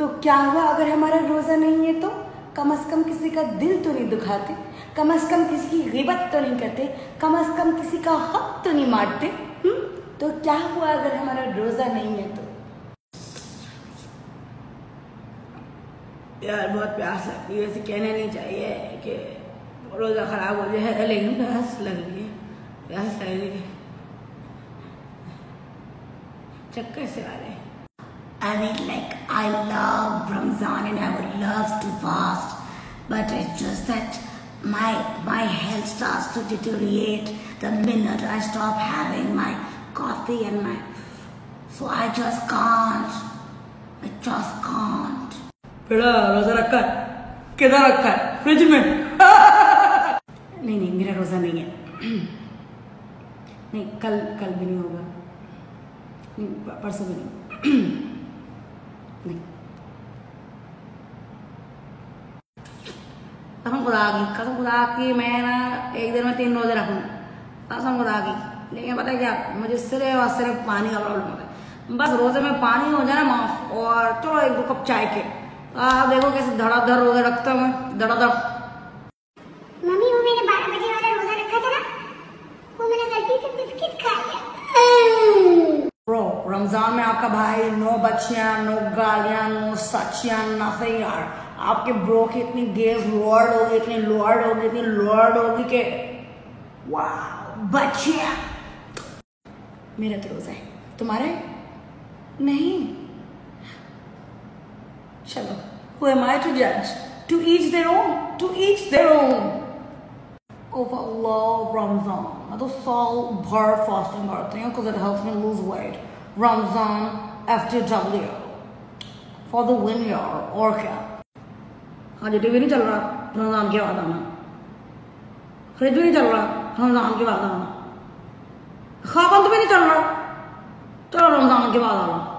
तो क्या हुआ अगर हमारा रोज़ा नहीं है तो? कम से कम किसी का दिल तो नहीं दुखाते, कम से कम किसी की गिबत तो नहीं करते, कम से कम किसी का हक तो नहीं मारते। तो क्या हुआ अगर हमारा रोज़ा नहीं है तो? यार बहुत प्यास लगती है, वैसे कहना नहीं चाहिए कि रोज़ा खराब हो जाए, लेकिन प्यास लग रही है, चक्कर से आ रहे हैं। I mean, like, I love Ramadan and I would love to fast, but it's just that my health starts to deteriorate the minute I stop having my coffee and my... So I just can't. I just can't. बेटा रोजा रखा है? किधर रखा है? Fridge में? नहीं मेरा रोजा नहीं है। नहीं कल भी नहीं होगा, नहीं परसों भी नहीं। कसम खुदा की मैं ना एक दिन में 3 रोजे रखूँ, कसम खुदा की। लेकिन पता है क्या, मुझे सिर्फ पानी का प्रॉब्लम होता है। बस रोजे में पानी हो जाए ना माफ, और चलो 1-2 कप चाय के, आप देखो कैसे धड़ाधड़ रोजे रखता हूँ मैं, धड़ाधड़। मम्मी वो मैंने 12 बजे वाला रोजा रखा था ना, वो मैंने गलती से बिस्किट खा लिया। Bro, रमजान में आपका भाई, नो बच्चियाँ, नो गालियाँ, नो सचियाँ, नथिंग यार। आपके ब्रो की इतनी गेज लॉर्ड होगी के वाह बच्चिया। मेरा तो रोजा है, तुम्हारे नहीं। चलो, who am I to judge? To each their own. Overall Ramzan, मैं तो साल भर फास्टिंग करती हूँ, because it helps me lose weight. Ramzan FTW for the win यार, और क्या। आज टीवी नहीं चल रहा रमजान के बाद आना, फ्रिज भी नहीं चल रहा रमजान के बाद आना, खाना तो भी नहीं चल रहा, चलो रमजान के बाद आना।